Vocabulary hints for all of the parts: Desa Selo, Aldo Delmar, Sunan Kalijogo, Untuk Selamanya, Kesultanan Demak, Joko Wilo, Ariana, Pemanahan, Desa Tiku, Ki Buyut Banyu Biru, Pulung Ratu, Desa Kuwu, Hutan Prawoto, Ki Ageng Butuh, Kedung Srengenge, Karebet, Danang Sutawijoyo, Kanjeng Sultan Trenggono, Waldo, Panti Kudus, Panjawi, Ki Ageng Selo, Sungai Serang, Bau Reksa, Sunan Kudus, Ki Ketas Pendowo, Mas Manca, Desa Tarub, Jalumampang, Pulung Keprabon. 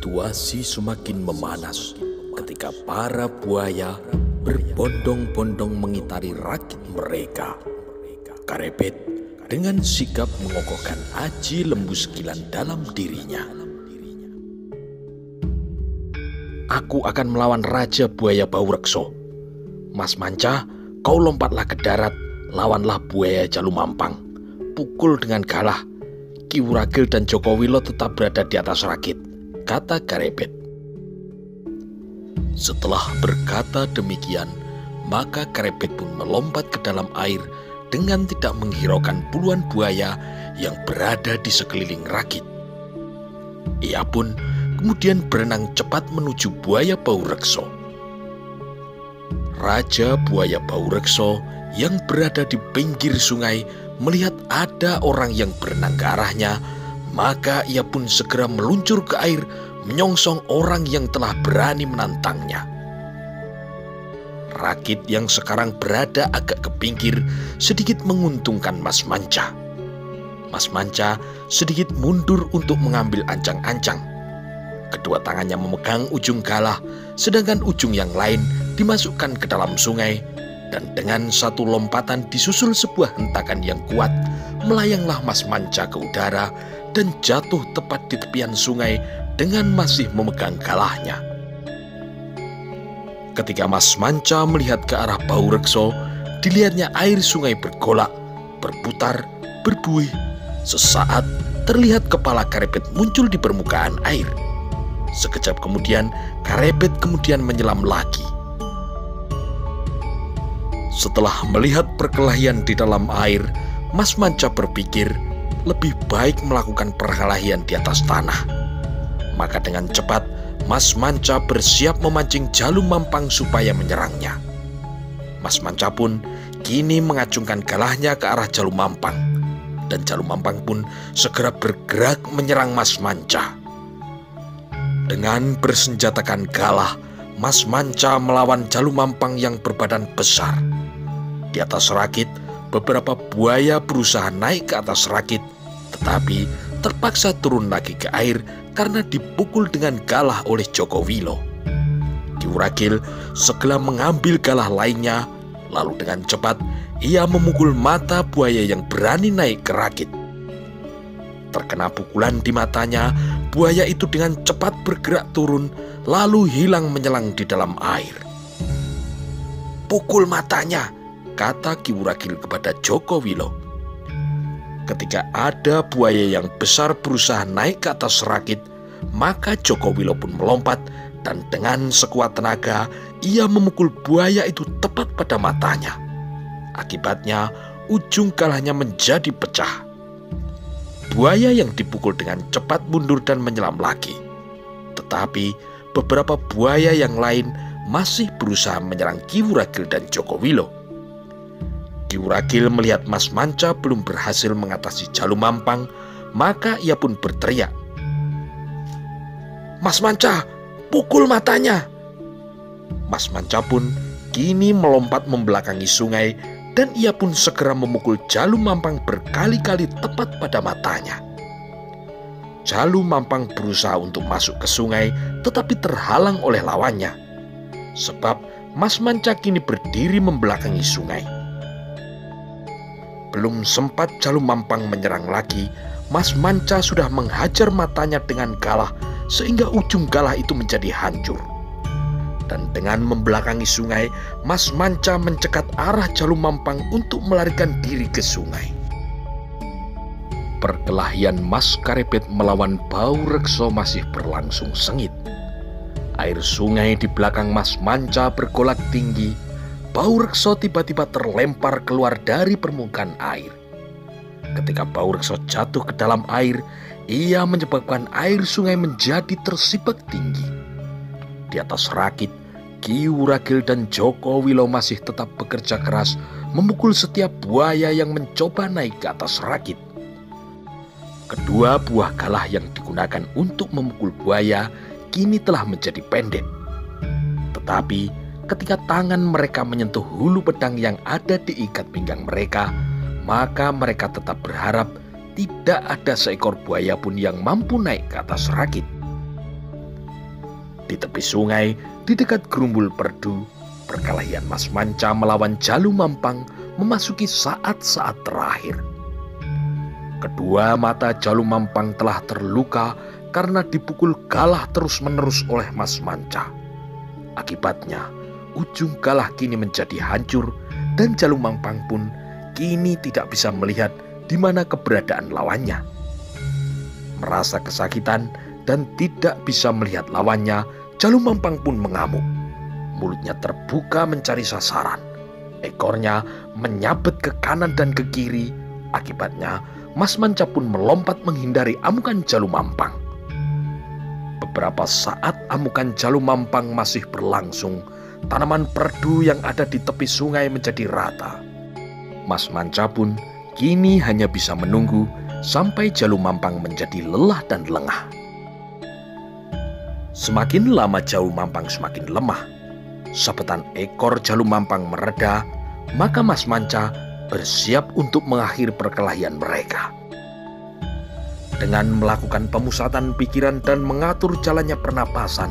Situasi semakin memanas ketika para buaya berbondong-bondong mengitari rakit mereka. Karebet dengan sikap mengokohkan aji lembu sekilan dalam dirinya. Aku akan melawan Raja Buaya Bau Reksa. Mas Manca, kau lompatlah ke darat, lawanlah buaya Jalumampang. Pukul dengan galah. Ki Wuragil dan Joko Wilo tetap berada di atas rakit, kata Karebet. Setelah berkata demikian, maka Karebet pun melompat ke dalam air dengan tidak menghiraukan puluhan buaya yang berada di sekeliling rakit. Ia pun kemudian berenang cepat menuju buaya Bau Reksa. Raja Buaya Bau Reksa yang berada di pinggir sungai melihat ada orang yang berenang ke arahnya, maka ia pun segera meluncur ke air menyongsong orang yang telah berani menantangnya. Rakit yang sekarang berada agak ke pinggir sedikit menguntungkan Mas Manca. Mas Manca sedikit mundur untuk mengambil ancang-ancang. Kedua tangannya memegang ujung galah, sedangkan ujung yang lain dimasukkan ke dalam sungai. Dan dengan satu lompatan disusul sebuah hentakan yang kuat, melayanglah Mas Manca ke udara dan jatuh tepat di tepian sungai dengan masih memegang galahnya. Ketika Mas Manca melihat ke arah Bau Reksa, dilihatnya air sungai bergolak, berputar, berbuih. Sesaat terlihat kepala Karebet muncul di permukaan air. Sekejap kemudian, Karebet menyelam lagi. Setelah melihat perkelahian di dalam air, Mas Manca berpikir lebih baik melakukan perkelahian di atas tanah. Maka dengan cepat, Mas Manca bersiap memancing Jalumampang supaya menyerangnya. Mas Manca pun kini mengacungkan galahnya ke arah Jalumampang, dan Jalumampang pun segera bergerak menyerang Mas Manca. Dengan bersenjatakan galah, Mas Manca melawan Jalumampang yang berbadan besar. Di atas rakit, beberapa buaya berusaha naik ke atas rakit, tetapi terpaksa turun lagi ke air karena dipukul dengan galah oleh Joko Wilo. Ki Wuragil segera mengambil galah lainnya, lalu dengan cepat ia memukul mata buaya yang berani naik ke rakit. Terkena pukulan di matanya, buaya itu dengan cepat bergerak turun, lalu hilang menyelang di dalam air. Pukul matanya, kata Ki Wuragil kepada Joko Wilo. Ketika ada buaya yang besar berusaha naik ke atas rakit, maka Joko Wilo pun melompat dan dengan sekuat tenaga ia memukul buaya itu tepat pada matanya. Akibatnya ujung galahnya menjadi pecah. Buaya yang dipukul dengan cepat mundur dan menyelam lagi. Tetapi beberapa buaya yang lain masih berusaha menyerang Ki Wuragil dan Joko Wilo. Ki Wuragil melihat Mas Manca belum berhasil mengatasi Jalumampang, maka ia pun berteriak, "Mas Manca, pukul matanya!" Mas Manca pun kini melompat membelakangi sungai dan ia pun segera memukul Jalumampang berkali-kali tepat pada matanya. Jalumampang berusaha untuk masuk ke sungai tetapi terhalang oleh lawannya, sebab Mas Manca kini berdiri membelakangi sungai. Belum sempat Jalumampang menyerang lagi, Mas Manca sudah menghajar matanya dengan galah sehingga ujung galah itu menjadi hancur. Dan dengan membelakangi sungai, Mas Manca mencegat arah Jalumampang untuk melarikan diri ke sungai. Perkelahian Mas Karebet melawan Bau Reksa masih berlangsung sengit. Air sungai di belakang Mas Manca bergolak tinggi. Bau Reksa tiba-tiba terlempar keluar dari permukaan air. Ketika Bau Reksa jatuh ke dalam air, ia menyebabkan air sungai menjadi tersibak tinggi. Di atas rakit, Ki Wuragil dan Joko Wilo masih tetap bekerja keras memukul setiap buaya yang mencoba naik ke atas rakit. Kedua buah galah yang digunakan untuk memukul buaya kini telah menjadi pendek. Tetapi ketika tangan mereka menyentuh hulu pedang yang ada di ikat pinggang mereka, maka mereka tetap berharap tidak ada seekor buaya pun yang mampu naik ke atas rakit. Di tepi sungai, di dekat gerumbul perdu, perkelahian Mas Manca melawan Jalumampang memasuki saat-saat terakhir. Kedua mata Jalumampang telah terluka karena dipukul galah terus-menerus oleh Mas Manca. Akibatnya, ujung galah kini menjadi hancur dan Jalumampang pun kini tidak bisa melihat di mana keberadaan lawannya. Merasa kesakitan dan tidak bisa melihat lawannya, Jalumampang pun mengamuk. Mulutnya terbuka mencari sasaran. Ekornya menyabet ke kanan dan ke kiri. Akibatnya, Mas Manca pun melompat menghindari amukan Jalumampang. Beberapa saat amukan Jalumampang masih berlangsung, tanaman perdu yang ada di tepi sungai menjadi rata. Mas Manca pun kini hanya bisa menunggu sampai Jalumampang menjadi lelah dan lengah. Semakin lama Jalumampang semakin lemah. Sabetan ekor Jalumampang mereda, maka Mas Manca bersiap untuk mengakhiri perkelahian mereka. Dengan melakukan pemusatan pikiran dan mengatur jalannya pernapasan,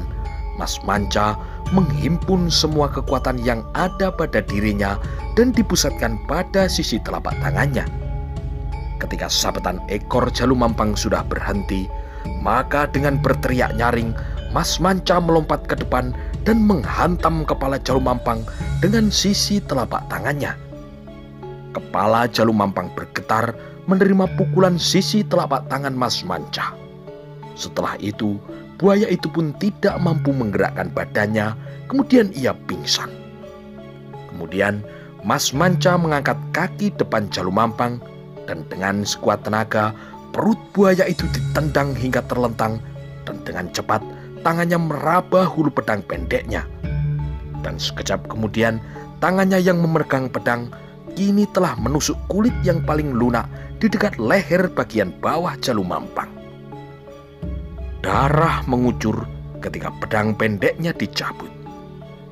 Mas Manca menghimpun semua kekuatan yang ada pada dirinya dan dipusatkan pada sisi telapak tangannya. Ketika sabetan ekor Jalumampang sudah berhenti, maka dengan berteriak nyaring, Mas Manca melompat ke depan dan menghantam kepala Jalumampang dengan sisi telapak tangannya. Kepala Jalumampang bergetar menerima pukulan sisi telapak tangan Mas Manca. Setelah itu, buaya itu pun tidak mampu menggerakkan badannya, kemudian ia pingsan. Kemudian, Mas Manca mengangkat kaki depan Jalumampang, dan dengan sekuat tenaga, perut buaya itu ditendang hingga terlentang, dan dengan cepat tangannya meraba hulu pedang pendeknya. Dan sekejap kemudian, tangannya yang memegang pedang kini telah menusuk kulit yang paling lunak di dekat leher bagian bawah Jalumampang. Darah mengucur ketika pedang pendeknya dicabut.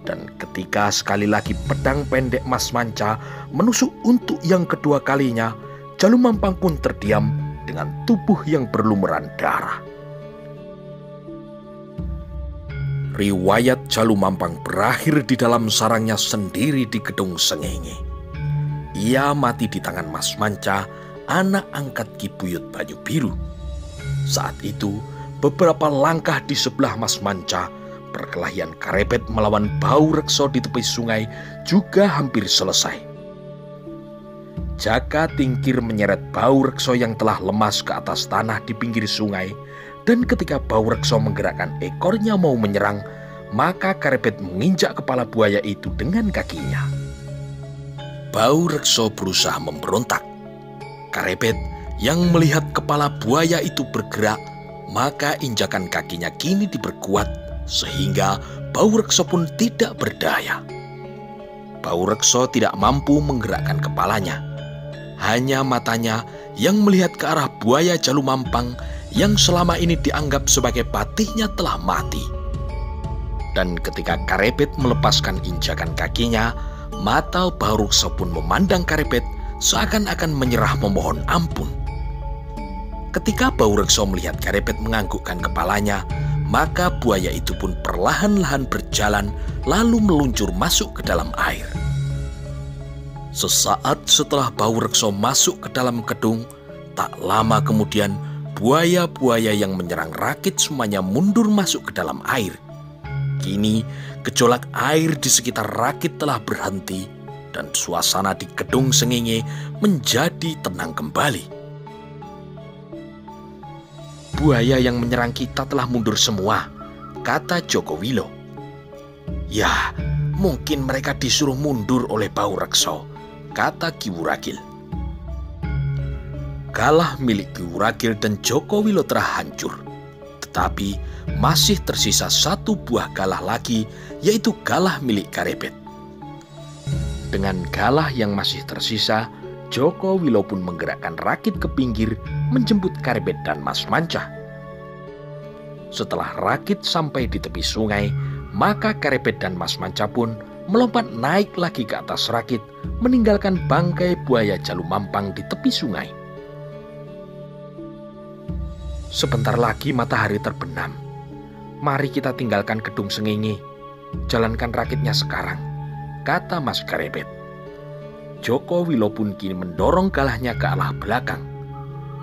Dan ketika sekali lagi pedang pendek Mas Manca menusuk untuk yang kedua kalinya, Jalumampang pun terdiam dengan tubuh yang berlumuran darah. Riwayat Jalumampang berakhir di dalam sarangnya sendiri di Kedung Srengenge. Ia mati di tangan Mas Manca, anak angkat Ki Buyut Banyu Biru. Saat itu, beberapa langkah di sebelah Mas Manca, perkelahian Karebet melawan Bau Reksa di tepi sungai juga hampir selesai. Jaka Tingkir menyeret Bau Reksa yang telah lemas ke atas tanah di pinggir sungai, dan ketika Bau Reksa menggerakkan ekornya mau menyerang, maka Karebet menginjak kepala buaya itu dengan kakinya. Bau Reksa berusaha memberontak. Karebet yang melihat kepala buaya itu bergerak, maka injakan kakinya kini diperkuat sehingga Bau Reksa pun tidak berdaya. Bau Reksa tidak mampu menggerakkan kepalanya. Hanya matanya yang melihat ke arah buaya Jalumampang yang selama ini dianggap sebagai patihnya telah mati. Dan ketika Karebet melepaskan injakan kakinya, mata Bau Reksa pun memandang Karebet seakan-akan menyerah memohon ampun. Ketika Bau Reksa melihat Karebet menganggukkan kepalanya, maka buaya itu pun perlahan-lahan berjalan lalu meluncur masuk ke dalam air. Sesaat setelah Bau Reksa masuk ke dalam kedung, tak lama kemudian buaya-buaya yang menyerang rakit semuanya mundur masuk ke dalam air. Kini, gejolak air di sekitar rakit telah berhenti dan suasana di Kedung Srengenge menjadi tenang kembali. Buaya yang menyerang kita telah mundur semua, kata Joko Wilo. Ya, mungkin mereka disuruh mundur oleh Bau Reksa, kata Ki Wuragil. Galah milik Ki Wuragil dan Joko Wilo telah hancur, tetapi masih tersisa satu buah galah lagi, yaitu galah milik Karebet. Dengan galah yang masih tersisa, Joko Wilo pun menggerakkan rakit ke pinggir menjemput Karebet dan Mas Manca. Setelah rakit sampai di tepi sungai, maka Karebet dan Mas Manca pun melompat naik lagi ke atas rakit, meninggalkan bangkai buaya Jalumampang di tepi sungai. Sebentar lagi matahari terbenam. mari kita tinggalkan Kedung Srengenge. Jalankan rakitnya sekarang, kata Mas Karebet. Joko Wilo pun kini mendorong galahnya ke arah belakang.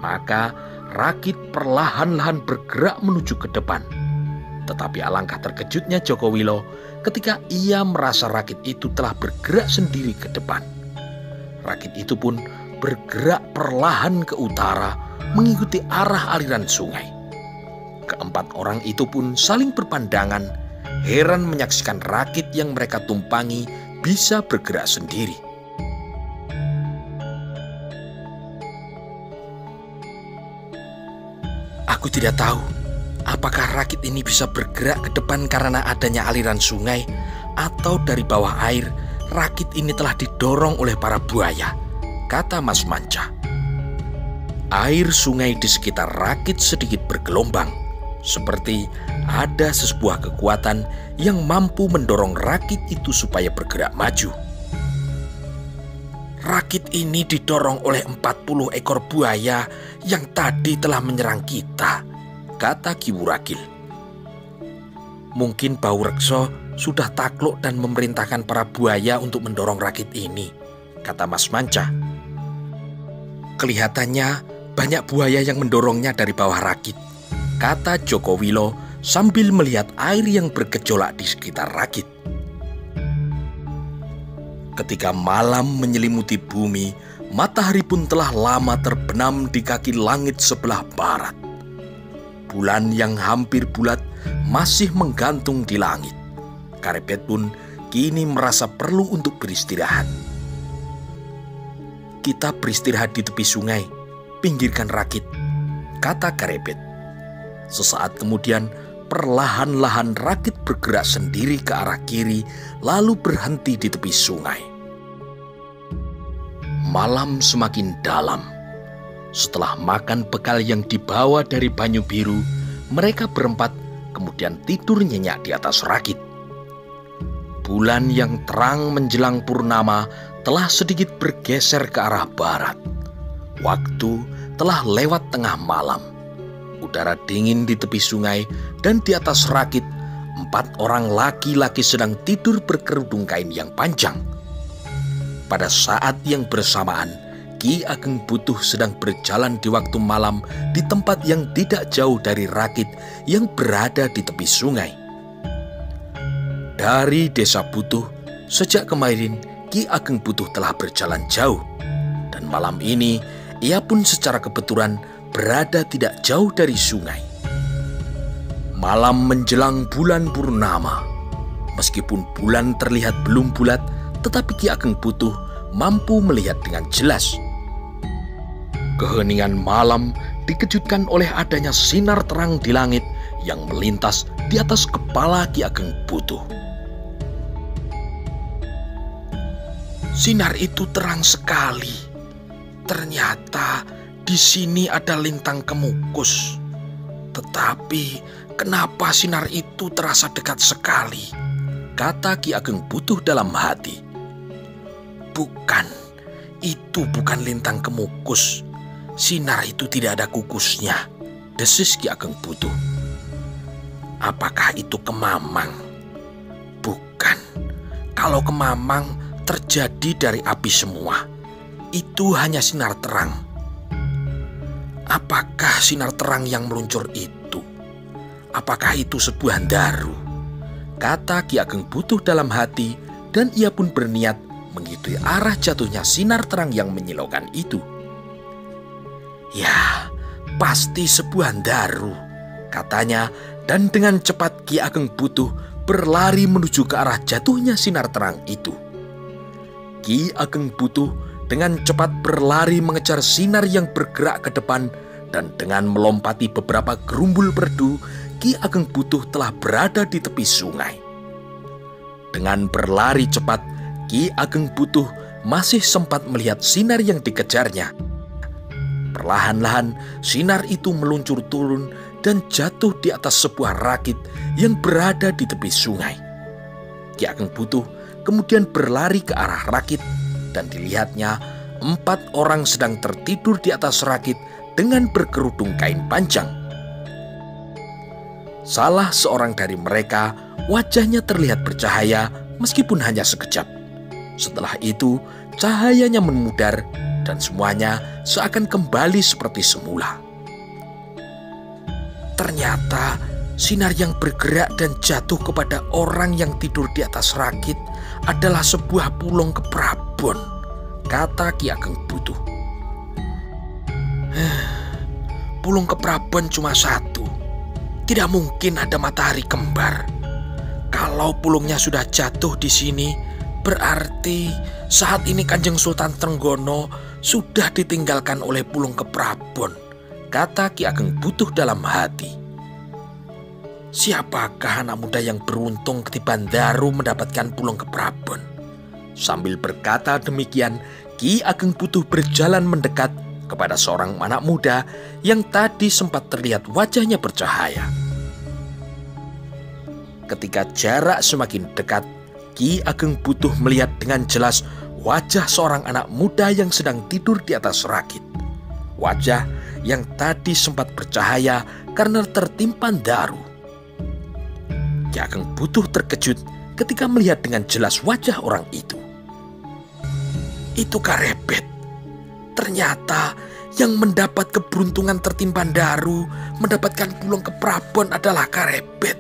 Maka rakit perlahan-lahan bergerak menuju ke depan. Tetapi alangkah terkejutnya Joko Wilo ketika ia merasa rakit itu telah bergerak sendiri ke depan. Rakit itu pun bergerak perlahan ke utara mengikuti arah aliran sungai. Keempat orang itu pun saling berpandangan, heran menyaksikan rakit yang mereka tumpangi bisa bergerak sendiri. Aku tidak tahu apakah rakit ini bisa bergerak ke depan karena adanya aliran sungai atau dari bawah air rakit ini telah didorong oleh para buaya, kata Mas Manca. Air sungai di sekitar rakit sedikit bergelombang, seperti ada sebuah kekuatan yang mampu mendorong rakit itu supaya bergerak maju. Rakit ini didorong oleh 40 ekor buaya yang tadi telah menyerang kita, kata Ki Wuragil. Mungkin Bau Reksa sudah takluk dan memerintahkan para buaya untuk mendorong rakit ini, kata Mas Manca. Kelihatannya banyak buaya yang mendorongnya dari bawah rakit, kata Joko Wilo sambil melihat air yang bergejolak di sekitar rakit. Ketika malam menyelimuti bumi, matahari pun telah lama terbenam di kaki langit sebelah barat. Bulan yang hampir bulat masih menggantung di langit. Karebet pun kini merasa perlu untuk beristirahat. Kita beristirahat di tepi sungai, pinggirkan rakit, kata Karebet. Sesaat kemudian, perlahan-lahan rakit bergerak sendiri ke arah kiri, lalu berhenti di tepi sungai. Malam semakin dalam. Setelah makan bekal yang dibawa dari Banyu Biru, mereka berempat kemudian tidur nyenyak di atas rakit. Bulan yang terang menjelang purnama telah sedikit bergeser ke arah barat. Waktu telah lewat tengah malam. Udara dingin di tepi sungai dan di atas rakit, 4 orang laki-laki sedang tidur berkerudung kain yang panjang. Pada saat yang bersamaan, Ki Ageng Butuh sedang berjalan di waktu malam di tempat yang tidak jauh dari rakit yang berada di tepi sungai. Dari Desa Butuh, sejak kemarin Ki Ageng Butuh telah berjalan jauh. Dan malam ini, ia pun secara kebetulan berada tidak jauh dari sungai. Malam menjelang bulan purnama. Meskipun bulan terlihat belum bulat, tetapi Ki Ageng Butuh mampu melihat dengan jelas. Keheningan malam dikejutkan oleh adanya sinar terang di langit yang melintas di atas kepala Ki Ageng Butuh. Sinar itu terang sekali. Ternyata di sini ada lintang kemukus. Tetapi kenapa sinar itu terasa dekat sekali, kata Ki Ageng Butuh dalam hati. Bukan, itu bukan lintang kemukus. Sinar itu tidak ada kukusnya, desis Ki Ageng Butuh. Apakah itu kemamang? Bukan, kalau kemamang terjadi dari api semua. Itu hanya sinar terang. Apakah sinar terang yang meluncur itu? Apakah itu sebuah daru? Kata Ki Ageng Butuh dalam hati, dan ia pun berniat mengikuti arah jatuhnya sinar terang yang menyilaukan itu. Ya, pasti sebuah daru, katanya, dan dengan cepat Ki Ageng Butuh berlari menuju ke arah jatuhnya sinar terang itu. Ki Ageng Butuh dengan cepat berlari mengejar sinar yang bergerak ke depan, dan dengan melompati beberapa gerumbul perdu, Ki Ageng Butuh telah berada di tepi sungai. Dengan berlari cepat, Ki Ageng Butuh masih sempat melihat sinar yang dikejarnya. Perlahan-lahan, sinar itu meluncur turun dan jatuh di atas sebuah rakit yang berada di tepi sungai. Ki Ageng Butuh kemudian berlari ke arah rakit, dan dilihatnya 4 orang sedang tertidur di atas rakit dengan berkerudung kain panjang. Salah seorang dari mereka wajahnya terlihat bercahaya meskipun hanya sekejap. Setelah itu cahayanya memudar dan semuanya seakan kembali seperti semula. Ternyata sinar yang bergerak dan jatuh kepada orang yang tidur di atas rakit adalah sebuah pulung keprabon, kata Ki Ageng Butuh. Pulung keprabon cuma satu. Tidak mungkin ada matahari kembar. Kalau pulungnya sudah jatuh di sini, berarti saat ini Kanjeng Sultan Trenggono sudah ditinggalkan oleh Pulung Keprabon, kata Ki Ageng Butuh dalam hati. Siapakah anak muda yang beruntung ketiban daru mendapatkan Pulung Keprabon? Sambil berkata demikian, Ki Ageng Butuh berjalan mendekat kepada seorang anak muda yang tadi sempat terlihat wajahnya bercahaya. Ketika jarak semakin dekat, Ki Ageng Butuh melihat dengan jelas wajah seorang anak muda yang sedang tidur di atas rakit. Wajah yang tadi sempat bercahaya karena tertimpan daru. Ki Ageng Butuh terkejut ketika melihat dengan jelas wajah orang itu. Itu Karebet. Ternyata yang mendapat keberuntungan tertimpan daru mendapatkan pulung keprabon adalah Karebet.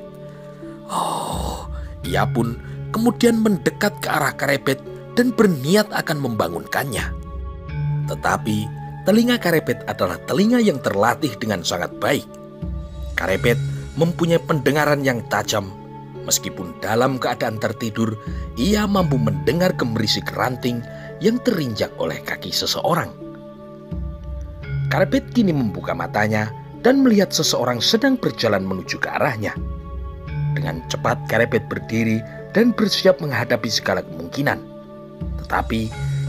Oh, ia pun kemudian mendekat ke arah Karebet dan berniat akan membangunkannya. Tetapi telinga Karebet adalah telinga yang terlatih dengan sangat baik. Karebet mempunyai pendengaran yang tajam. Meskipun dalam keadaan tertidur, ia mampu mendengar gemerisik ranting yang terinjak oleh kaki seseorang. Karebet kini membuka matanya dan melihat seseorang sedang berjalan menuju ke arahnya. Dengan cepat Karebet berdiri dan bersiap menghadapi segala kemungkinan. Tetapi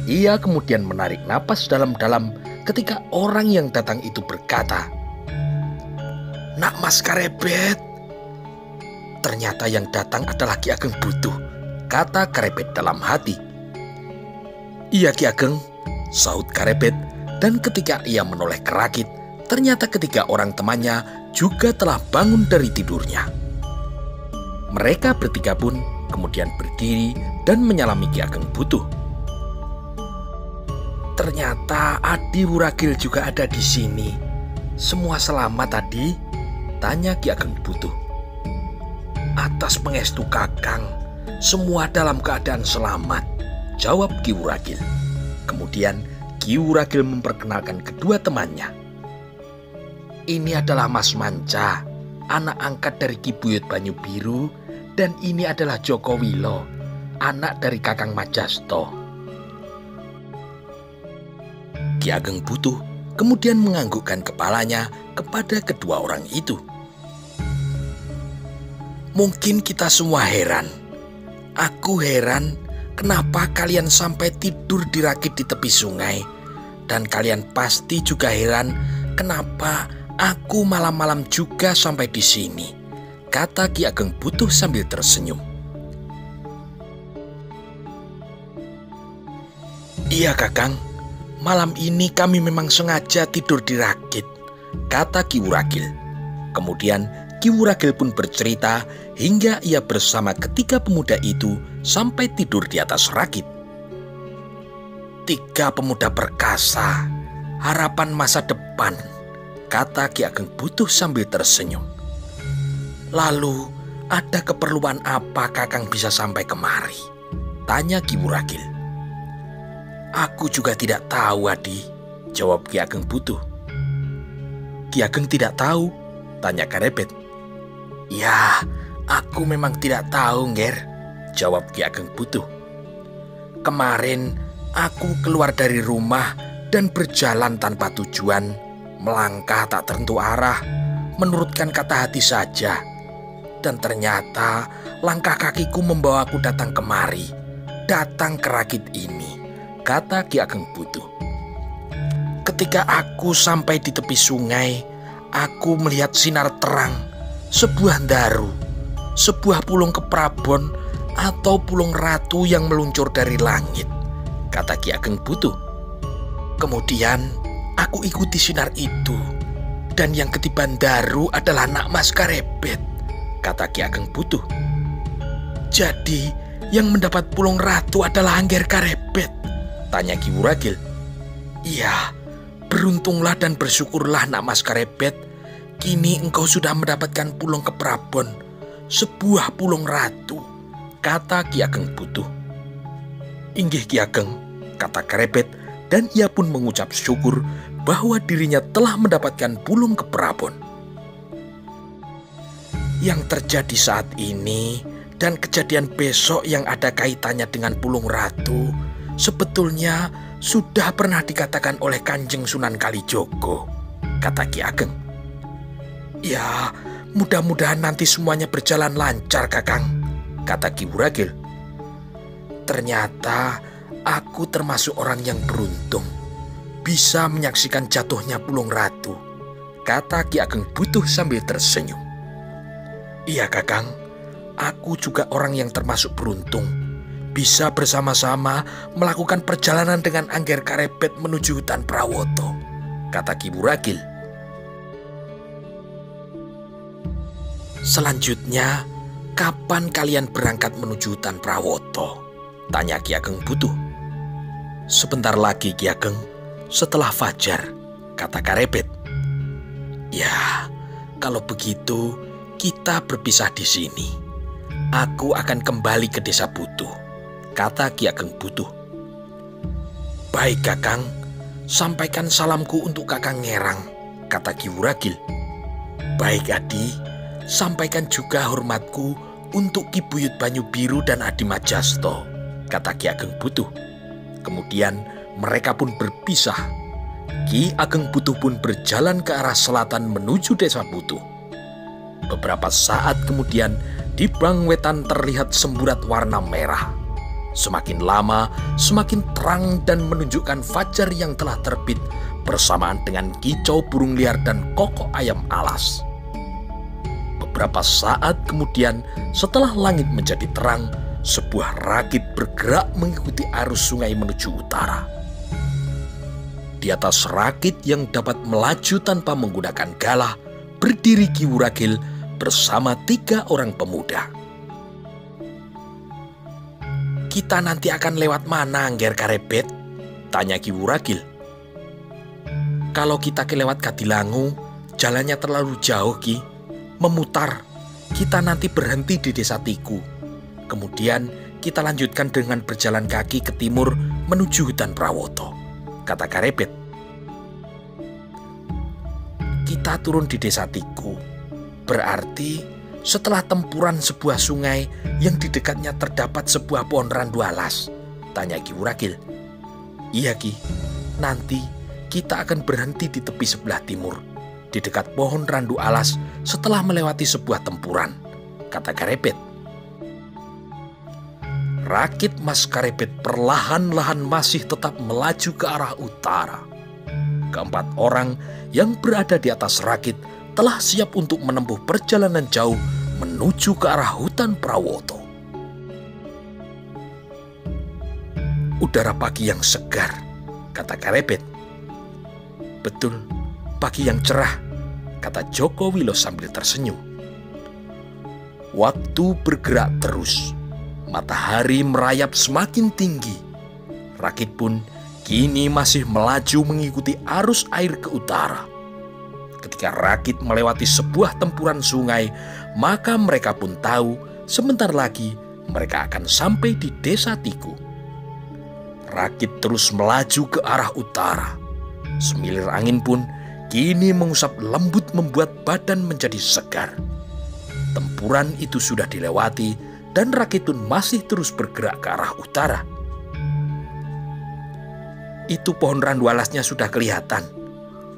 ia kemudian menarik napas dalam-dalam ketika orang yang datang itu berkata, "Nak Mas Karebet." Ternyata yang datang adalah Ki Ageng Butuh, kata Karebet dalam hati. Iya Ki Ageng, saut Karebet, dan ketika ia menoleh ke rakit, ternyata ketiga orang temannya juga telah bangun dari tidurnya. Mereka bertiga pun kemudian berdiri dan menyalami Ki Ageng Butuh. Ternyata Adi Wuragil juga ada di sini. Semua selamat tadi? Tanya Ki Ageng Butuh. Atas pengestu Kakang, semua dalam keadaan selamat, jawab Ki Wuragil. Kemudian Ki Wuragil memperkenalkan kedua temannya. Ini adalah Mas Manca, anak angkat dari Ki Buyut Banyu Biru, dan ini adalah Joko Wilo, anak dari Kakang Majasto. Ki Ageng Butuh kemudian menganggukkan kepalanya kepada kedua orang itu. Mungkin kita semua heran. Aku heran kenapa kalian sampai tidur dirakit di tepi sungai. Dan kalian pasti juga heran kenapa aku malam-malam juga sampai di sini, kata Ki Ageng Butuh sambil tersenyum. Iya Kakang, malam ini kami memang sengaja tidur dirakit, kata Ki Wuragil. Kemudian Ki Wuragil pun bercerita hingga ia bersama ketiga pemuda itu sampai tidur di atas rakit. Tiga pemuda perkasa, harapan masa depan, kata Ki Ageng Butuh sambil tersenyum. Lalu ada keperluan apa Kakang bisa sampai kemari? Tanya Ki Wuragil. Aku juga tidak tahu Adi, jawab Ki Ageng Butuh. Ki Ageng tidak tahu? Tanya Karebet. Ya, aku memang tidak tahu, Nger, jawab Ki Ageng Butuh. Kemarin, aku keluar dari rumah dan berjalan tanpa tujuan, melangkah tak tertentu arah, menurutkan kata hati saja. Dan ternyata, langkah kakiku membawaku datang kemari, datang ke rakit ini, kata Ki Ageng Butuh. Ketika aku sampai di tepi sungai, aku melihat sinar terang, sebuah daru, sebuah pulung keprabon atau pulung ratu yang meluncur dari langit, kata Ki Ageng Butuh. Kemudian aku ikuti sinar itu, dan yang ketiban daru adalah anak Mas Karebet, kata Ki Ageng Butuh. Jadi, yang mendapat Pulung Ratu adalah Angger Karebet, tanya Ki Wuragil. Iya, beruntunglah dan bersyukurlah nak Mas Karebet. Kini engkau sudah mendapatkan Pulung Keprabon, sebuah Pulung Ratu, kata Ki Ageng Butuh. Inggih Ki Ageng, kata Karebet, dan ia pun mengucap syukur bahwa dirinya telah mendapatkan Pulung Keprabon. Yang terjadi saat ini dan kejadian besok yang ada kaitannya dengan Pulung Ratu sebetulnya sudah pernah dikatakan oleh Kanjeng Sunan Kalijogo, kata Ki Ageng. Ya, mudah-mudahan nanti semuanya berjalan lancar, Kakang, kata Ki Wuragil. Ternyata aku termasuk orang yang beruntung bisa menyaksikan jatuhnya Pulung Ratu, kata Ki Ageng Butuh sambil tersenyum. Iya, Kakang, aku juga orang yang termasuk beruntung bisa bersama-sama melakukan perjalanan dengan Angger Karebet menuju Hutan Prawoto, kata Ki Wuragil. Selanjutnya, kapan kalian berangkat menuju Hutan Prawoto? Tanya Ki Ageng Butuh. Sebentar lagi, Ki Ageng, setelah fajar, kata Karebet. Ya, kalau begitu kita berpisah di sini. Aku akan kembali ke Desa Butuh, kata Ki Ageng Butuh. Baik, Kakang. Sampaikan salamku untuk Kakang Ngerang, kata Ki Wuragil. Baik, Adi. Sampaikan juga hormatku untuk Ki Buyut Banyu Biru dan Adi Majasto, kata Ki Ageng Butuh. Kemudian mereka pun berpisah. Ki Ageng Butuh pun berjalan ke arah selatan menuju Desa Butuh. Beberapa saat kemudian, di Bangwetan terlihat semburat warna merah. Semakin lama, semakin terang dan menunjukkan fajar yang telah terbit bersamaan dengan kicau burung liar dan kokok ayam alas. Beberapa saat kemudian, setelah langit menjadi terang, sebuah rakit bergerak mengikuti arus sungai menuju utara. Di atas rakit yang dapat melaju tanpa menggunakan galah, berdiri Ki Wuragil bersama 3 orang pemuda. Kita nanti akan lewat mana, Angger Karebet? Tanya Ki Wuragil. Kalau kita kelewat Kadilangu, jalannya terlalu jauh, Ki. Memutar, kita nanti berhenti di Desa Tiku. Kemudian kita lanjutkan dengan berjalan kaki ke timur menuju Hutan Prawoto, kata Karebet. Kita turun di Desa Tiku. Berarti setelah tempuran sebuah sungai yang di dekatnya terdapat sebuah pohon randu alas, tanya Ki Wuragil. Iya, Ki. Nanti kita akan berhenti di tepi sebelah timur, di dekat pohon randu alas setelah melewati sebuah tempuran, kata Karebet. Rakit Mas Karebet perlahan-lahan masih tetap melaju ke arah utara. Keempat orang yang berada di atas rakit telah siap untuk menempuh perjalanan jauh menuju ke arah Hutan Prawoto. Udara pagi yang segar, kata Karebet. Betul, pagi yang cerah, kata Joko Wilo sambil tersenyum. Waktu bergerak terus, matahari merayap semakin tinggi. Rakit pun kini masih melaju mengikuti arus air ke utara. Ketika rakit melewati sebuah tempuran sungai, maka mereka pun tahu sebentar lagi mereka akan sampai di Desa Tiku. Rakit terus melaju ke arah utara. Semilir angin pun kini mengusap lembut membuat badan menjadi segar. Tempuran itu sudah dilewati dan rakit pun masih terus bergerak ke arah utara. Itu pohon randu alasnya sudah kelihatan,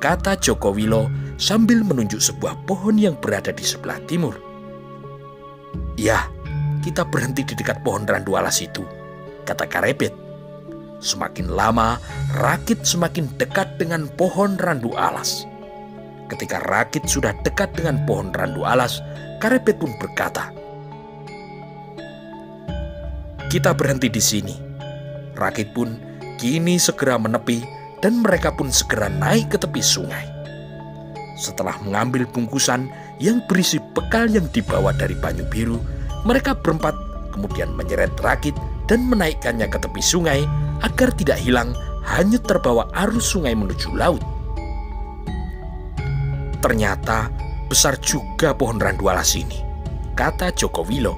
kata Joko Wilo sambil menunjuk sebuah pohon yang berada di sebelah timur. Ya, kita berhenti di dekat pohon randu alas itu, kata Karebet. Semakin lama, rakit semakin dekat dengan pohon randu alas. Ketika rakit sudah dekat dengan pohon randu alas, Karebet pun berkata, kita berhenti di sini. Rakit pun kini segera menepi dan mereka pun segera naik ke tepi sungai. Setelah mengambil bungkusan yang berisi bekal yang dibawa dari Banyu Biru. Mereka berempat kemudian menyeret rakit dan menaikkannya ke tepi sungai agar tidak hilang hanyut terbawa arus sungai menuju laut. Ternyata besar juga pohon randualas ini, kata Joko Wilo.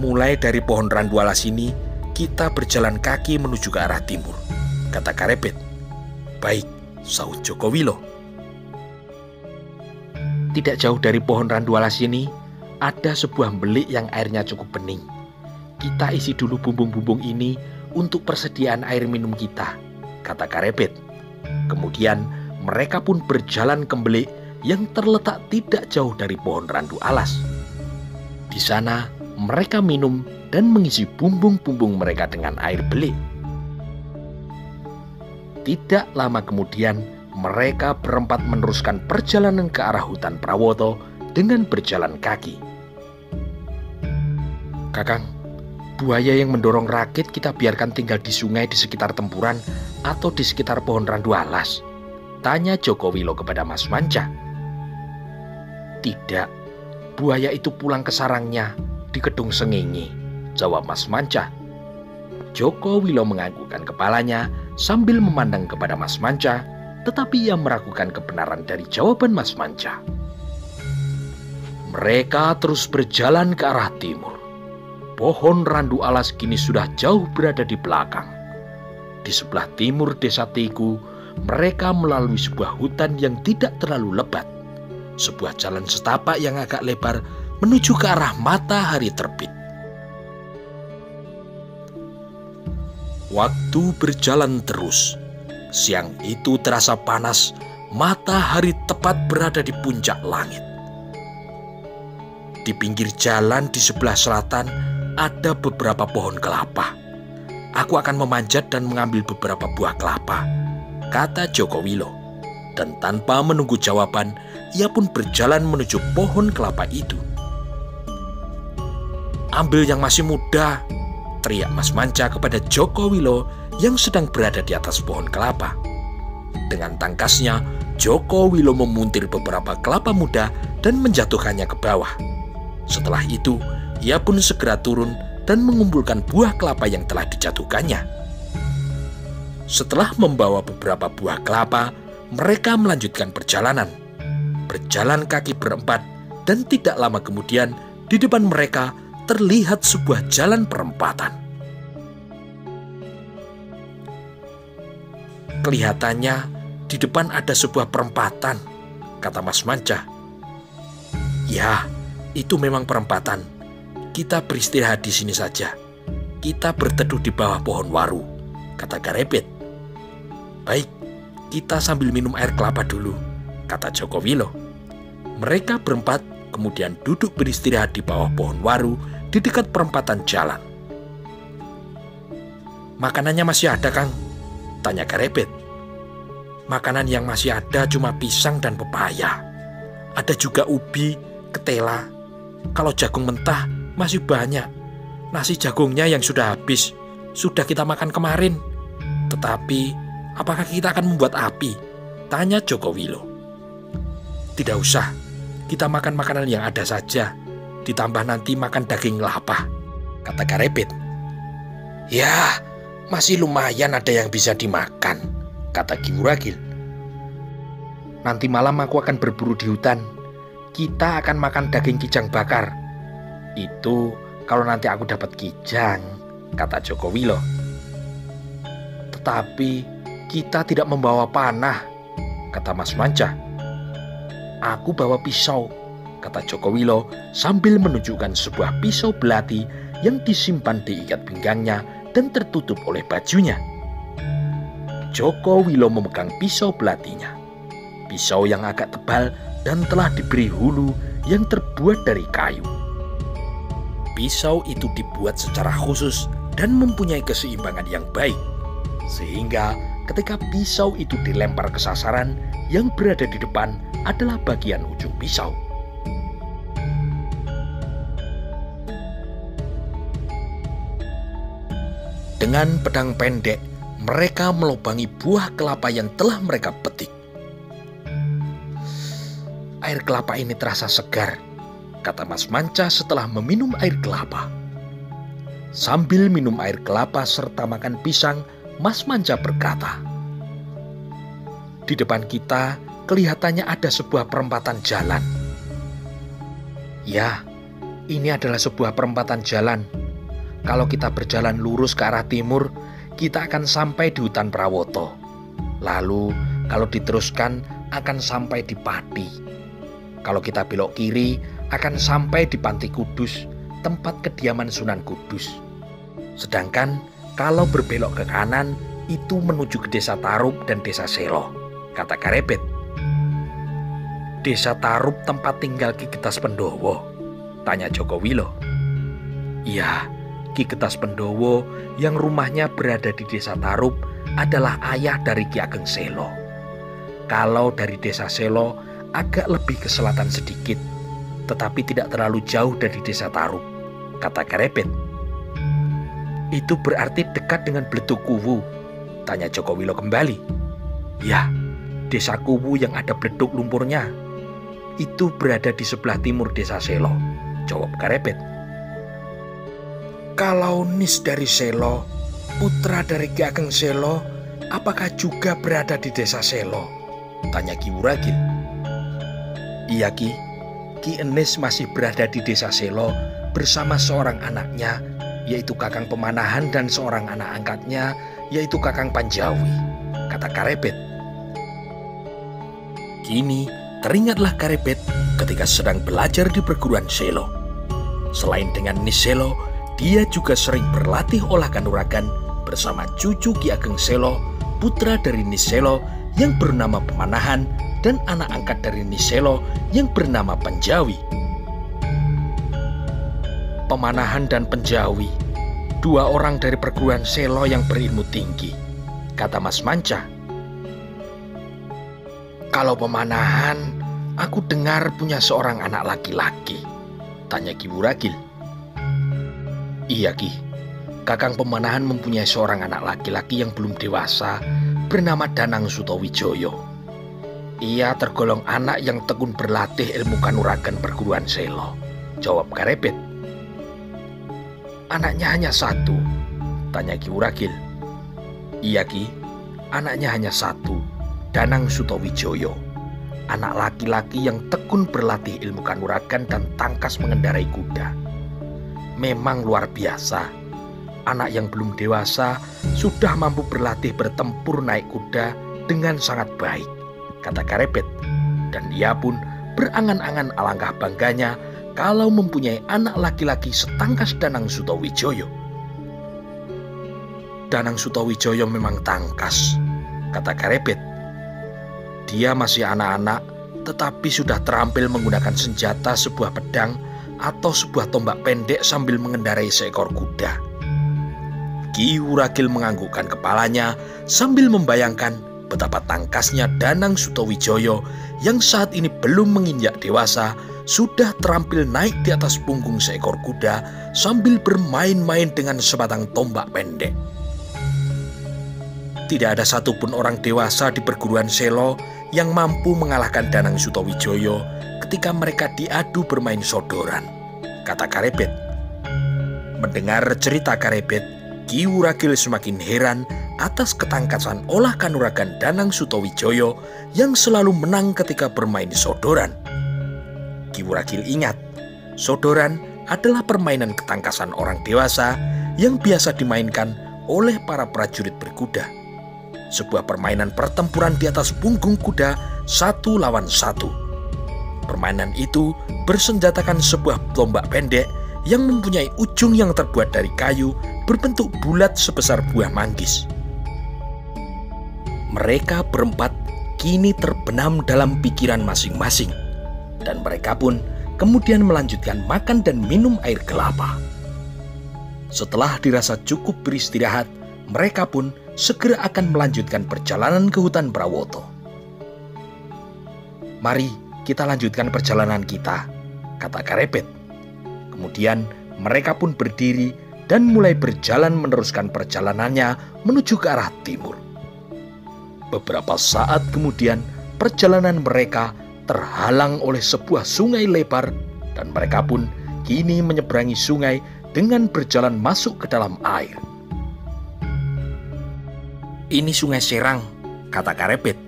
Mulai dari pohon randualas ini, kita berjalan kaki menuju ke arah timur, kata Karebet. Baik, sahut Joko Wilo. Tidak jauh dari pohon randualas ini, ada sebuah belik yang airnya cukup bening. Kita isi dulu bumbung-bumbung ini untuk persediaan air minum kita, kata Karebet. Kemudian mereka pun berjalan ke belik yang terletak tidak jauh dari pohon randualas. Di sana mereka minum dan mengisi bumbung-bumbung mereka dengan air belik. Tidak lama kemudian mereka berempat meneruskan perjalanan ke arah hutan Prawoto dengan berjalan kaki. Kakang, buaya yang mendorong rakit kita biarkan tinggal di sungai di sekitar tempuran atau di sekitar pohon randualas? Tanya Joko Wilo kepada Mas Manca. Tidak, buaya itu pulang ke sarangnya di Kedung Srengenge, jawab Mas Manca. Joko Wilo menganggukkan kepalanya sambil memandang kepada Mas Manca, tetapi ia meragukan kebenaran dari jawaban Mas Manca. Mereka terus berjalan ke arah timur. Pohon randualas kini sudah jauh berada di belakang. Di sebelah timur desa Tiku, mereka melalui sebuah hutan yang tidak terlalu lebat. Sebuah jalan setapak yang agak lebar menuju ke arah matahari terbit. Waktu berjalan terus. Siang itu terasa panas, matahari tepat berada di puncak langit. Di pinggir jalan di sebelah selatan ada beberapa pohon kelapa. Aku akan memanjat dan mengambil beberapa buah kelapa, kata Joko Wilo. Dan tanpa menunggu jawaban, ia pun berjalan menuju pohon kelapa itu. Ambil yang masih muda, teriak Mas Manca kepada Joko Wilo yang sedang berada di atas pohon kelapa. Dengan tangkasnya, Joko Wilo memuntir beberapa kelapa muda dan menjatuhkannya ke bawah. Setelah itu, ia pun segera turun dan mengumpulkan buah kelapa yang telah dijatuhkannya. Setelah membawa beberapa buah kelapa, mereka melanjutkan perjalanan. Berjalan kaki berempat, dan tidak lama kemudian di depan mereka terlihat sebuah jalan perempatan. Kelihatannya di depan ada sebuah perempatan, kata Mas Manca. Ya, itu memang perempatan. Kita beristirahat di sini saja. Kita berteduh di bawah pohon waru, kata Karebet. Baik, kita sambil minum air kelapa dulu, kata Joko Wilo. Mereka berempat kemudian duduk beristirahat di bawah pohon waru di dekat perempatan jalan. Makanannya masih ada, Kang? Tanya Karebet. Makanan yang masih ada cuma pisang dan pepaya. Ada juga ubi, ketela. Kalau jagung mentah masih banyak. Nasi jagungnya yang sudah habis, sudah kita makan kemarin. Tetapi apakah kita akan membuat api? Tanya Joko Wilo. Tidak usah, kita makan makanan yang ada saja. Ditambah nanti makan daging kelapa, kata Karebet. Ya, masih lumayan ada yang bisa dimakan, kata Ki Wuragil. Nanti malam aku akan berburu di hutan. Kita akan makan daging kijang bakar. Itu kalau nanti aku dapat kijang, kata Joko Wilo. Tetapi kita tidak membawa panah, kata Mas Manca. Aku bawa pisau, kata Joko Wilo sambil menunjukkan sebuah pisau belati yang disimpan diikat pinggangnya dan tertutup oleh bajunya. Joko Wilo memegang pisau belatinya. Pisau yang agak tebal dan telah diberi hulu yang terbuat dari kayu. Pisau itu dibuat secara khusus dan mempunyai keseimbangan yang baik, sehingga ketika pisau itu dilempar ke sasaran, yang berada di depan adalah bagian ujung pisau. Dengan pedang pendek, mereka melubangi buah kelapa yang telah mereka petik. air kelapa ini terasa segar," kata Mas Manca setelah meminum air kelapa. Sambil minum air kelapa serta makan pisang, Mas Manca berkata, "Di depan kita kelihatannya ada sebuah perempatan jalan." "Ya, ini adalah sebuah perempatan jalan. Kalau kita berjalan lurus ke arah timur, kita akan sampai di Hutan Prawoto. Lalu, kalau diteruskan, akan sampai di Pati. Kalau kita belok kiri, akan sampai di Panti Kudus, tempat kediaman Sunan Kudus. Sedangkan, kalau berbelok ke kanan, itu menuju ke Desa Tarub dan Desa Selo," kata Karebet. "Desa Tarub tempat tinggal Ki Ketas Pendowo?" tanya Joko Wilo. "Iya, Ki Ketas Pendowo yang rumahnya berada di Desa Tarub adalah ayah dari Ki Ageng Selo. Kalau dari Desa Selo agak lebih ke selatan sedikit, tetapi tidak terlalu jauh dari Desa Tarub," kata Karebet. "Itu berarti dekat dengan Beletuk Kuwu?" tanya Joko Wilo kembali. "Ya, Desa Kuwu yang ada bleduk lumpurnya. Itu berada di sebelah timur Desa Selo," jawab Karebet. "Kalau Nis dari Selo, putra dari Ki Ageng Selo, apakah juga berada di Desa Selo?" tanya Ki Wuragil. "Iya Ki, Ki Nis masih berada di Desa Selo bersama seorang anaknya, yaitu Kakang Pemanahan, dan seorang anak angkatnya, yaitu Kakang Panjawi," kata Karebet. Kini teringatlah Karebet ketika sedang belajar di perguruan Selo. Selain dengan Nis Selo, dia juga sering berlatih olah kanuragan bersama cucu Ki Ageng Selo, putra dari Nis Selo yang bernama Pemanahan, dan anak angkat dari Nis Selo yang bernama Panjawi. Pemanahan dan Panjawi, dua orang dari perguruan Selo yang berilmu tinggi, kata Mas Manca. "Kalau Pemanahan, aku dengar punya seorang anak laki-laki," tanya Ki Wuragil. "Iya Ki, Kakang Pemanahan mempunyai seorang anak laki-laki yang belum dewasa bernama Danang Sutawijoyo. Ia tergolong anak yang tekun berlatih ilmu kanuragan perguruan Selo," jawab Karebet. "Anaknya hanya satu?" tanya Ki Wuragil. "Iya Ki, anaknya hanya satu, Danang Sutawijoyo. Anak laki-laki yang tekun berlatih ilmu kanuragan dan tangkas mengendarai kuda. Memang luar biasa. Anak yang belum dewasa sudah mampu berlatih bertempur naik kuda dengan sangat baik," kata Karebet. Dan dia pun berangan-angan alangkah bangganya kalau mempunyai anak laki-laki setangkas Danang Sutawijoyo. "Danang Sutawijoyo memang tangkas," kata Karebet. "Dia masih anak-anak, tetapi sudah terampil menggunakan senjata sebuah pedang atau sebuah tombak pendek sambil mengendarai seekor kuda." Ki Wuragil menganggukkan kepalanya sambil membayangkan betapa tangkasnya Danang Sutawijoyo yang saat ini belum menginjak dewasa sudah terampil naik di atas punggung seekor kuda sambil bermain-main dengan sebatang tombak pendek. Tidak ada satupun orang dewasa di perguruan Selo yang mampu mengalahkan Danang Sutawijoyo ketika mereka diadu bermain sodoran," kata Karebet. Mendengar cerita Karebet, Ki Wuragil semakin heran atas ketangkasan olah kanuragan Danang Sutawijoyo yang selalu menang ketika bermain sodoran. Ki Wuragil ingat, sodoran adalah permainan ketangkasan orang dewasa yang biasa dimainkan oleh para prajurit berkuda. Sebuah permainan pertempuran di atas punggung kuda satu lawan satu. Permainan itu bersenjatakan sebuah tombak pendek yang mempunyai ujung yang terbuat dari kayu berbentuk bulat sebesar buah manggis. Mereka berempat kini terbenam dalam pikiran masing-masing, dan mereka pun kemudian melanjutkan makan dan minum air kelapa. Setelah dirasa cukup beristirahat, mereka pun segera akan melanjutkan perjalanan ke Hutan Prawoto. "Mari kita lanjutkan perjalanan kita," kata Karebet. Kemudian mereka pun berdiri dan mulai berjalan meneruskan perjalanannya menuju ke arah timur. Beberapa saat kemudian perjalanan mereka terhalang oleh sebuah sungai lebar dan mereka pun kini menyeberangi sungai dengan berjalan masuk ke dalam air. Ini Sungai Serang, kata Karebet.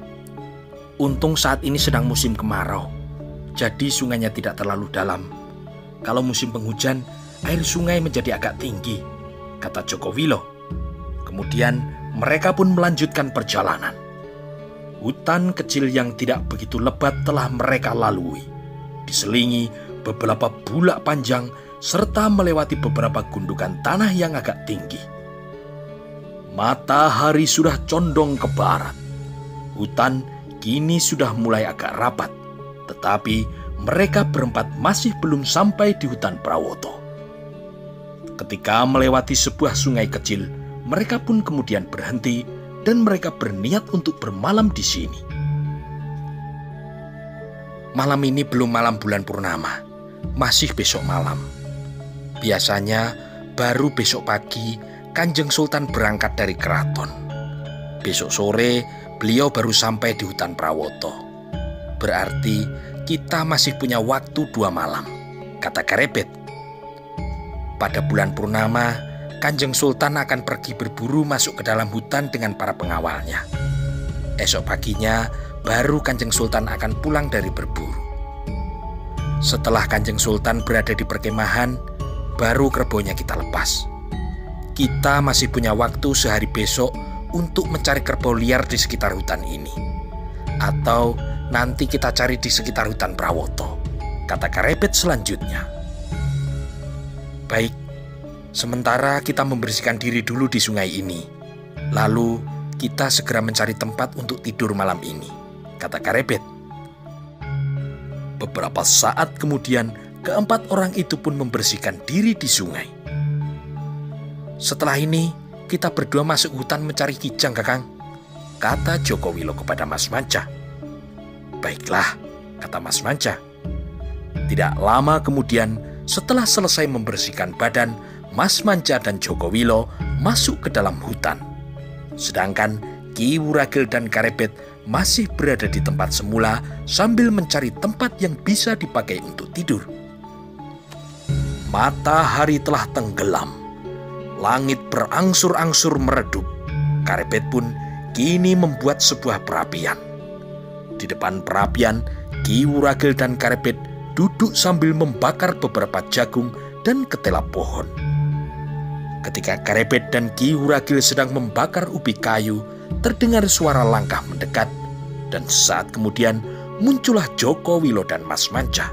Untung saat ini sedang musim kemarau, jadi sungainya tidak terlalu dalam. Kalau musim penghujan, air sungai menjadi agak tinggi, kata Joko Wilo. Kemudian mereka pun melanjutkan perjalanan. Hutan kecil yang tidak begitu lebat telah mereka lalui, diselingi beberapa bulak panjang serta melewati beberapa gundukan tanah yang agak tinggi. Matahari sudah condong ke barat. Hutan kini sudah mulai agak rapat, tetapi mereka berempat masih belum sampai di Hutan Prawoto. Ketika melewati sebuah sungai kecil, mereka pun kemudian berhenti dan mereka berniat untuk bermalam di sini. Malam ini belum malam bulan purnama, masih besok malam. Biasanya baru besok pagi Kanjeng Sultan berangkat dari keraton. Besok sore beliau baru sampai di Hutan Prawoto. Berarti kita masih punya waktu 2 malam, kata Karebet. Pada bulan purnama, Kanjeng Sultan akan pergi berburu masuk ke dalam hutan dengan para pengawalnya. Esok paginya, baru Kanjeng Sultan akan pulang dari berburu. Setelah Kanjeng Sultan berada di perkemahan, baru kerbaunya kita lepas. Kita masih punya waktu sehari besok untuk mencari kerbau liar di sekitar hutan ini. Atau nanti kita cari di sekitar Hutan Prawoto, kata Karebet selanjutnya. Baik. Sementara kita membersihkan diri dulu di sungai ini. Lalu kita segera mencari tempat untuk tidur malam ini, kata Karebet. Beberapa saat kemudian, keempat orang itu pun membersihkan diri di sungai. Setelah ini, kita berdua masuk hutan mencari kijang, Kakang, kata Joko Wilo kepada Mas Manca. Baiklah, kata Mas Manca. Tidak lama kemudian, setelah selesai membersihkan badan, Mas Manca dan Joko Wilo masuk ke dalam hutan. Sedangkan Ki Wuragil dan Karebet masih berada di tempat semula sambil mencari tempat yang bisa dipakai untuk tidur. Matahari telah tenggelam. Langit berangsur-angsur meredup. Karebet pun kini membuat sebuah perapian. Di depan perapian, Ki Wuragil dan Karebet duduk sambil membakar beberapa jagung dan ketela pohon. Ketika Karebet dan Ki Wuragil sedang membakar ubi kayu, terdengar suara langkah mendekat, dan saat kemudian muncullah Joko Wilo dan Mas Manca.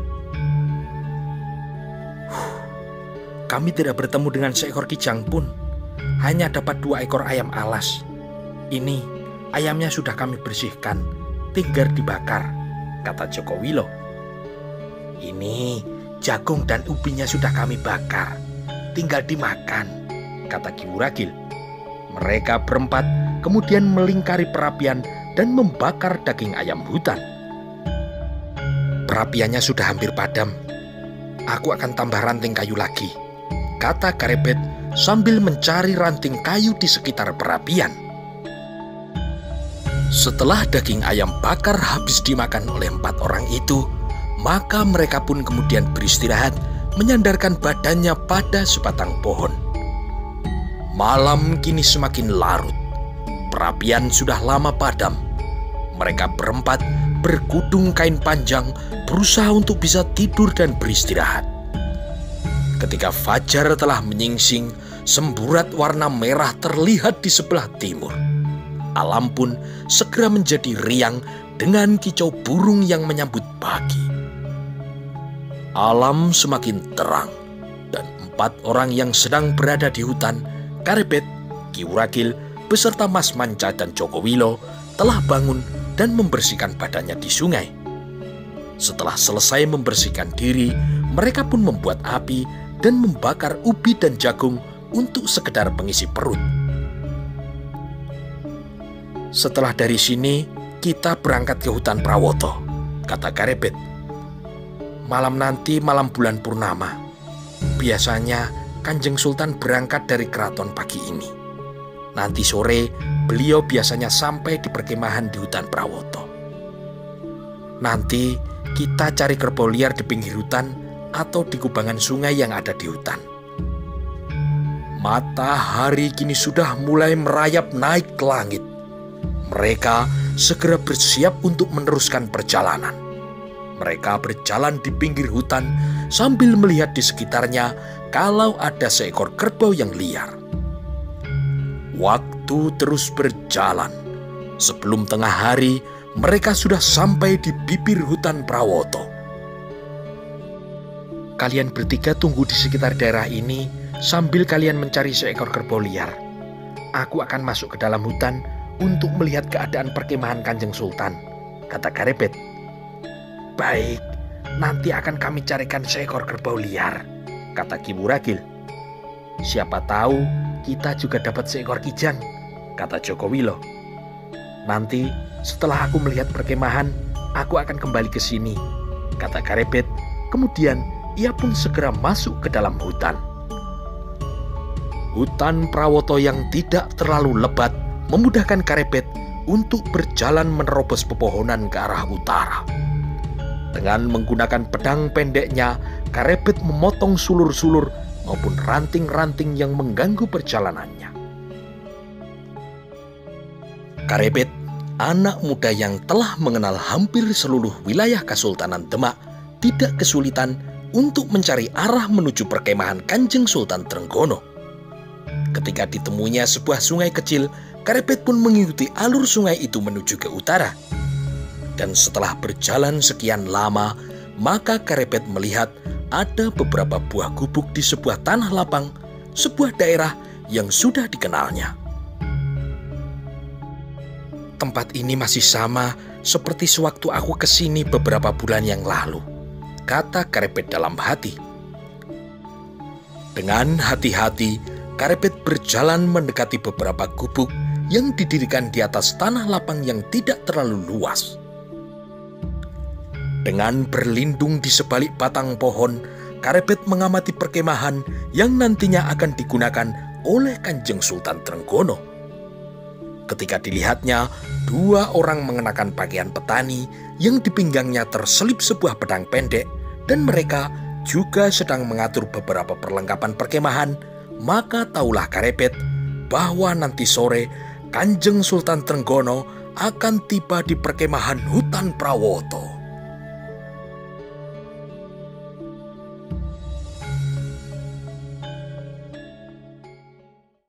Kami tidak bertemu dengan seekor kijang pun, hanya dapat 2 ekor ayam alas. Ini ayamnya sudah kami bersihkan, tinggal dibakar, kata Joko Wilo. Ini jagung dan ubinya sudah kami bakar, tinggal dimakan, kata Ki Wuragil. Mereka berempat kemudian melingkari perapian dan membakar daging ayam hutan. Perapiannya sudah hampir padam. Aku akan tambah ranting kayu lagi, kata Karebet sambil mencari ranting kayu di sekitar perapian. Setelah daging ayam bakar habis dimakan oleh 4 orang itu, maka mereka pun kemudian beristirahat menyandarkan badannya pada sebatang pohon. Malam kini semakin larut. Perapian sudah lama padam. Mereka berempat berkudung kain panjang berusaha untuk bisa tidur dan beristirahat. Ketika fajar telah menyingsing, semburat warna merah terlihat di sebelah timur. Alam pun segera menjadi riang dengan kicau burung yang menyambut pagi. Alam semakin terang dan 4 orang yang sedang berada di hutan, Karebet, Ki Wuragil, beserta Mas Manca dan Joko Wilo telah bangun dan membersihkan badannya di sungai. Setelah selesai membersihkan diri, mereka pun membuat api dan membakar ubi dan jagung untuk sekedar pengisi perut. Setelah dari sini, kita berangkat ke Hutan Prawoto, kata Karebet. Malam nanti malam bulan purnama. Biasanya Kanjeng Sultan berangkat dari keraton pagi ini. Nanti sore, beliau biasanya sampai di perkemahan di Hutan Prawoto. Nanti Kita cari kerbau liar di pinggir hutan atau di kubangan sungai yang ada di hutan. Matahari kini sudah mulai merayap naik ke langit. Mereka segera bersiap untuk meneruskan perjalanan. Mereka berjalan di pinggir hutan sambil melihat di sekitarnya kalau ada seekor kerbau yang liar. Waktu terus berjalan. Sebelum tengah hari, mereka sudah sampai di bibir hutan Prawoto. Kalian bertiga tunggu di sekitar daerah ini sambil kalian mencari seekor kerbau liar. Aku akan masuk ke dalam hutan untuk melihat keadaan perkemahan Kanjeng Sultan, kata Karebet. Baik, nanti akan kami carikan seekor kerbau liar, kata Ki Wuragil. Siapa tahu kita juga dapat seekor kijang, kata Joko Wilo. Nanti setelah aku melihat perkemahan, aku akan kembali ke sini, kata Karebet. Kemudian ia pun segera masuk ke dalam hutan. Hutan Prawoto yang tidak terlalu lebat memudahkan Karebet untuk berjalan menerobos pepohonan ke arah utara. Dengan menggunakan pedang pendeknya, Karebet memotong sulur-sulur maupun ranting-ranting yang mengganggu perjalanannya. Karebet, anak muda yang telah mengenal hampir seluruh wilayah Kesultanan Demak, tidak kesulitan untuk mencari arah menuju perkemahan Kanjeng Sultan Trenggono. Ketika ditemunya sebuah sungai kecil, Karebet pun mengikuti alur sungai itu menuju ke utara. Dan setelah berjalan sekian lama, maka Karebet melihat ada beberapa buah gubuk di sebuah tanah lapang, sebuah daerah yang sudah dikenalnya. Tempat ini masih sama seperti sewaktu aku kesini beberapa bulan yang lalu, kata Karebet dalam hati. Dengan hati-hati, Karebet berjalan mendekati beberapa gubuk yang didirikan di atas tanah lapang yang tidak terlalu luas. Dengan berlindung di sebalik batang pohon, Karebet mengamati perkemahan yang nantinya akan digunakan oleh Kanjeng Sultan Trenggono. Ketika dilihatnya, dua orang mengenakan pakaian petani yang di pinggangnya terselip sebuah pedang pendek dan mereka juga sedang mengatur beberapa perlengkapan perkemahan, maka tahulah Karebet bahwa nanti sore Kanjeng Sultan Trenggono akan tiba di perkemahan Hutan Prawoto.